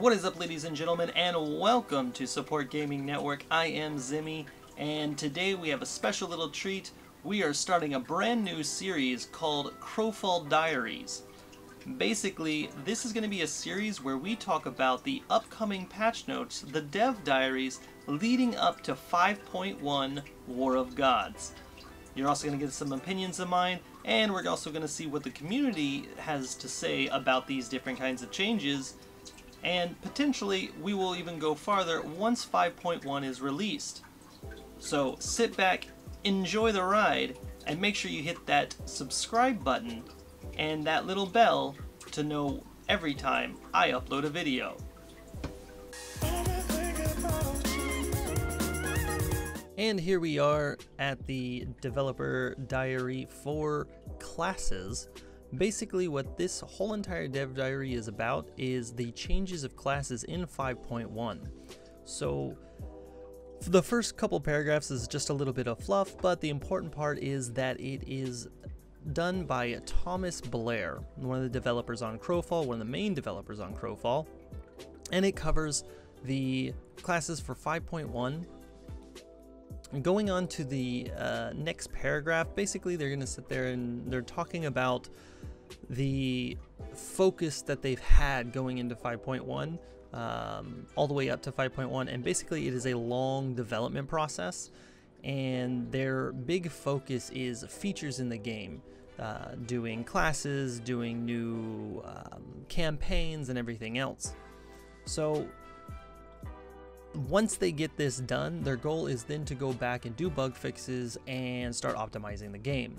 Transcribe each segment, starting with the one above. What is up, ladies and gentlemen, and welcome to Support Gaming Network. I am Zimmy, and today we have a special little treat. We are starting a brand new series called Crowfall Diaries. Basically, this is going to be a series where we talk about the upcoming patch notes, the dev diaries, leading up to 5.1 War of Gods. You're also going to get some opinions of mine, and we're also going to see what the community has to say about these different kinds of changes, and potentially we will even go farther once 5.1 is released. So sit back, enjoy the ride, and make sure you hit that subscribe button and that little bell to know every time I upload a video. And here we are at the developer diary for classes. Basically what this whole entire dev diary is about is the changes of classes in 5.1. So the first couple paragraphs is just a little bit of fluff, but the important part is that it is done by Thomas Blair, one of the developers on Crowfall, one of the main developers on Crowfall, and it covers the classes for 5.1. Going on to the next paragraph, basically they're going to sit there and they're talking about the focus that they've had going into 5.1, all the way up to 5.1, and basically it is a long development process, and their big focus is features in the game, doing classes, doing new campaigns, and everything else. So once they get this done, their goal is then to go back and do bug fixes and start optimizing the game.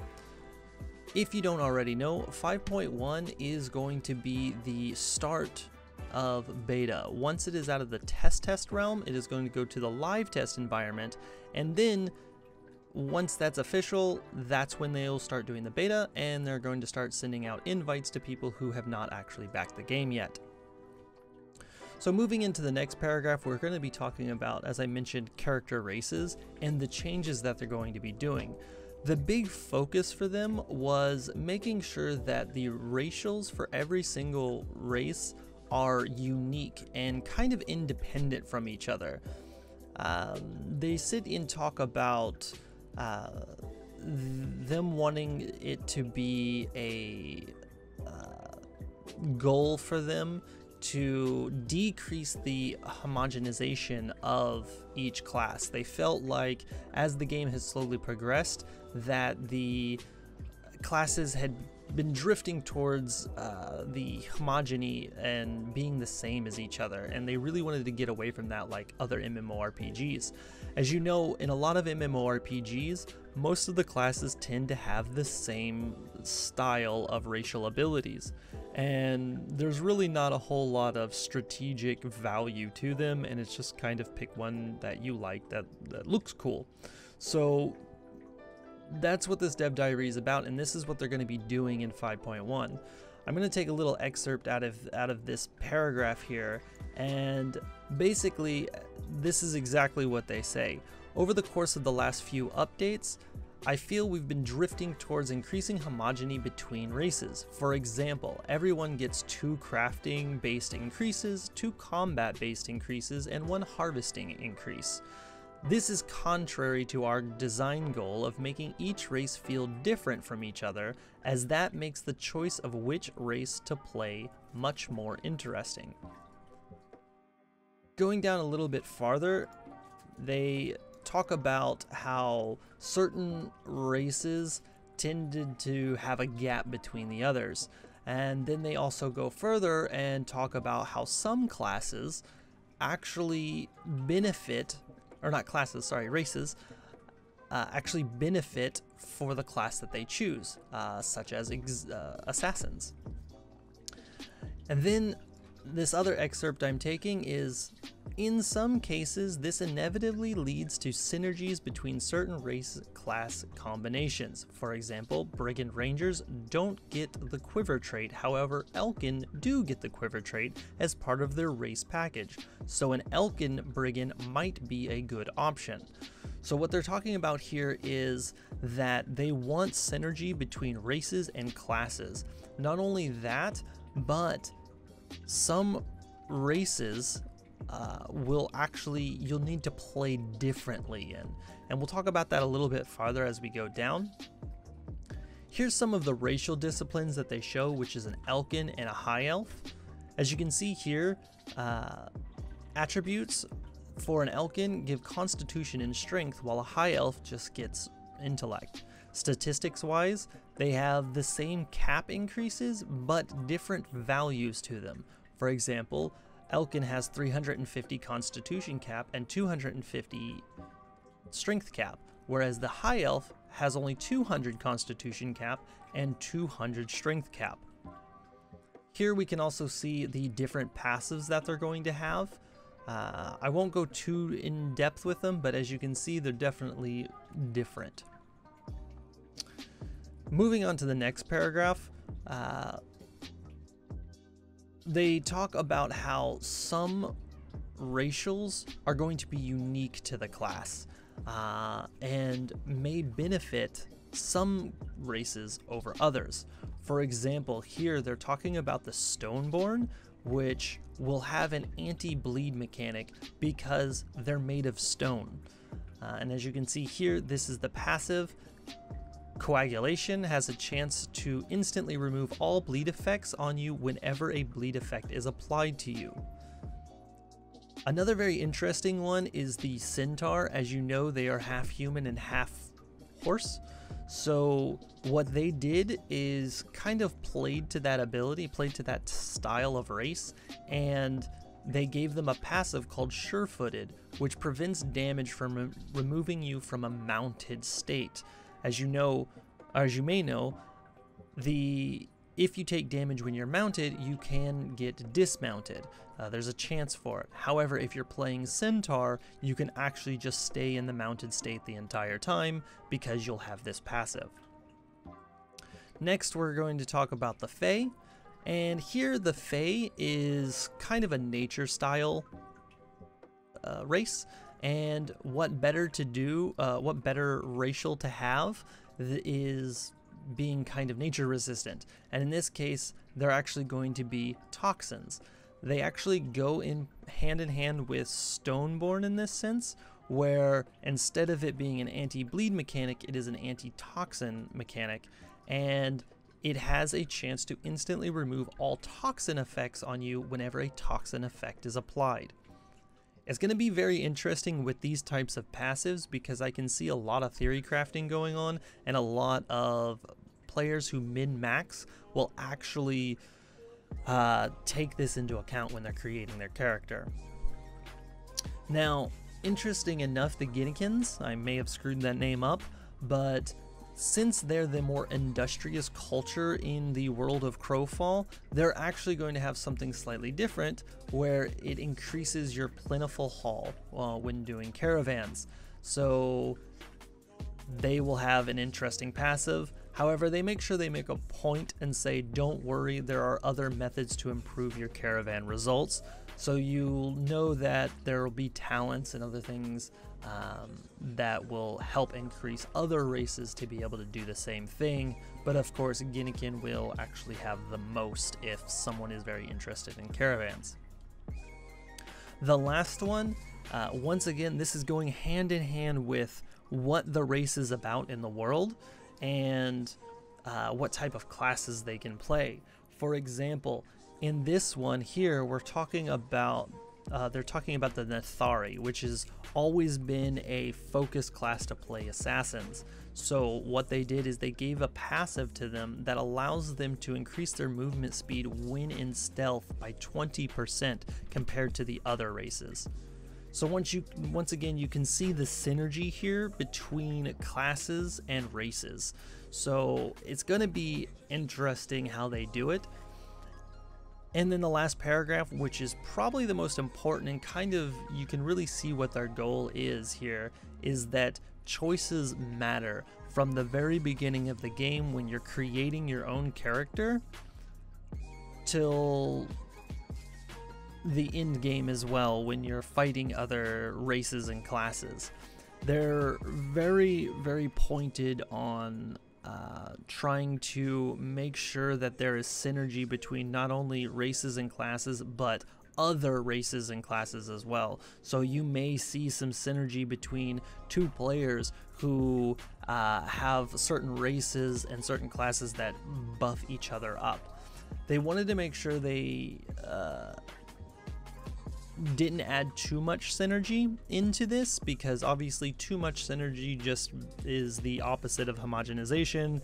If you don't already know, 5.1 is going to be the start of beta. Once it is out of the test realm, it is going to go to the live test environment, and then once that's official, that's when they'll start doing the beta, and they're going to start sending out invites to people who have not actually backed the game yet. So moving into the next paragraph, we're going to be talking about, as I mentioned, character races and the changes that they're going to be doing. The big focus for them was making sure that the racials for every single race are unique and kind of independent from each other. They sit and talk about them wanting it to be a goal for them to decrease the homogenization of each class. They felt like as the game has slowly progressed that the classes had been drifting towards the homogeny and being the same as each other, and they really wanted to get away from that, like other MMORPGs. As you know, in a lot of MMORPGs, most of the classes tend to have the same style of racial abilities, and there's really not a whole lot of strategic value to them, and it's just kind of pick one that you like that looks cool. So that's what this dev diary is about, and this is what they're going to be doing in 5.1. I'm going to take a little excerpt out of this paragraph here, and basically this is exactly what they say. Over the course of the last few updates, I feel we've been drifting towards increasing homogeny between races. For example, everyone gets 2 crafting-based increases, 2 combat-based increases, and 1 harvesting increase. This is contrary to our design goal of making each race feel different from each other, as that makes the choice of which race to play much more interesting. Going down a little bit farther, they talk about how certain races tended to have a gap between the others, and then they also go further and talk about how some classes actually benefit, or not classes, sorry, races, actually benefit for the class that they choose, such as assassins. And then this other excerpt I'm taking is, in some cases, this inevitably leads to synergies between certain race-class combinations. For example, Brigand Rangers don't get the Quiver trait, however Elkin do get the Quiver trait as part of their race package, so an Elkin Brigand might be a good option. So what they're talking about here is that they want synergy between races and classes. Not only that, but some races will actually, you'll need to play differently in. And we'll talk about that a little bit farther as we go down. Here's some of the racial disciplines that they show, which is an Elkin and a High Elf. As you can see here, attributes for an Elkin give Constitution and Strength, while a High Elf just gets Intellect. Statistics-wise, they have the same cap increases, but different values to them. For example, Elkin has 350 Constitution cap and 250 Strength cap, whereas the High Elf has only 200 Constitution cap and 200 Strength cap. Here we can also see the different passives that they're going to have. I won't go too in depth with them, but as you can see, they're definitely different. Moving on to the next paragraph, they talk about how some racials are going to be unique to the class and may benefit some races over others. For example, here they're talking about the Stoneborn, which will have an anti-bleed mechanic because they're made of stone. And as you can see here, this is the passive. Coagulation has a chance to instantly remove all bleed effects on you whenever a bleed effect is applied to you. Another very interesting one is the Centaur. As you know, they are half human and half horse. So what they did is kind of played to that ability, played to that style of race, and they gave them a passive called Sure-Footed, which prevents damage from removing you from a mounted state. As you know, or as you may know, if you take damage when you're mounted, you can get dismounted. There's a chance for it. However, if you're playing Centaur, you can actually just stay in the mounted state the entire time because you'll have this passive. Next, we're going to talk about the Fae. And here the Fae is kind of a nature style race. And what better to do, what better racial to have is being kind of nature resistant. And in this case, they're actually going to be toxins. They actually go in hand with Stoneborn in this sense, where instead of it being an anti-bleed mechanic, it is an anti-toxin mechanic. And it has a chance to instantly remove all toxin effects on you whenever a toxin effect is applied. It's going to be very interesting with these types of passives because I can see a lot of theory crafting going on, and a lot of players who min-max will actually take this into account when they're creating their character. Now, interesting enough, the Ginnikins, I may have screwed that name up, but since they're the more industrious culture in the world of Crowfall, they're actually going to have something slightly different where it increases your plentiful haul when doing caravans. So they will have an interesting passive. However, they make sure they make a point and say, don't worry, there are other methods to improve your caravan results. So you'll know that there will be talents and other things that will help increase other races to be able to do the same thing. But of course, Ginnikin will actually have the most if someone is very interested in caravans. The last one, once again, this is going hand in hand with what the race is about in the world and what type of classes they can play. For example, in this one here, we're talking about they're talking about the Nathari, which has always been a focus class to play assassins. So what they did is they gave a passive to them that allows them to increase their movement speed when in stealth by 20% compared to the other races. So once again, you can see the synergy here between classes and races. So it's going to be interesting how they do it. And then the last paragraph, which is probably the most important and kind of you can really see what their goal is here, is that choices matter from the very beginning of the game when you're creating your own character till the end game as well when you're fighting other races and classes. They're very, very pointed on trying to make sure that there is synergy between not only races and classes, but other races and classes as well. So you may see some synergy between two players who have certain races and certain classes that buff each other up. They wanted to make sure they didn't add too much synergy into this, because obviously too much synergy just is the opposite of homogenization.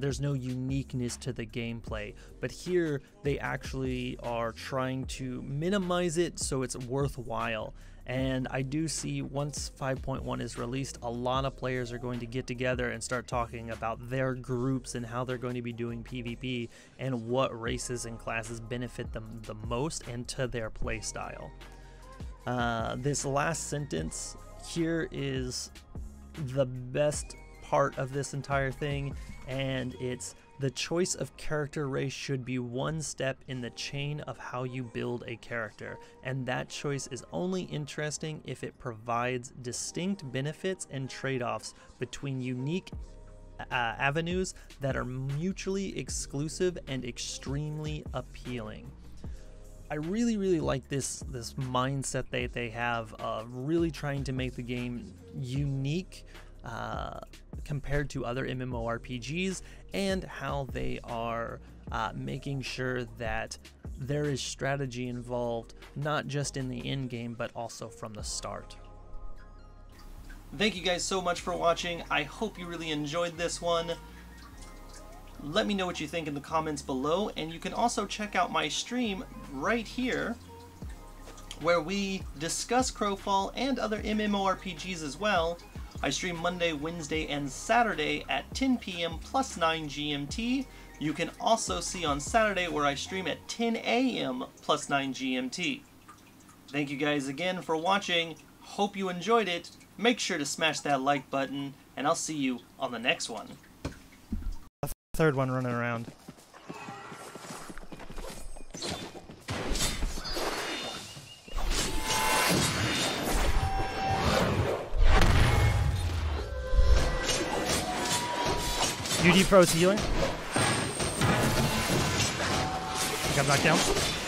There's no uniqueness to the gameplay, but here they actually are trying to minimize it so it's worthwhile. And I do see once 5.1 is released, a lot of players are going to get together and start talking about their groups and how they're going to be doing PvP and what races and classes benefit them the most and to their playstyle. This last sentence here is the best part of this entire thing, and it's the choice of character race should be one step in the chain of how you build a character, and that choice is only interesting if it provides distinct benefits and trade-offs between unique avenues that are mutually exclusive and extremely appealing. I really, really like this mindset that they have of really trying to make the game unique compared to other MMORPGs, and how they are making sure that there is strategy involved, not just in the end game, but also from the start. Thank you guys so much for watching. I hope you really enjoyed this one. Let me know what you think in the comments below, and you can also check out my stream right here where we discuss Crowfall and other MMORPGs as well. I stream Monday, Wednesday, and Saturday at 10 p.m. plus 9 GMT. You can also see on Saturday where I stream at 10 a.m. plus 9 GMT. Thank you guys again for watching. Hope you enjoyed it. Make sure to smash that like button, and I'll see you on the next one. A third one running around. UD Pro's healing. I think I'm knocked down.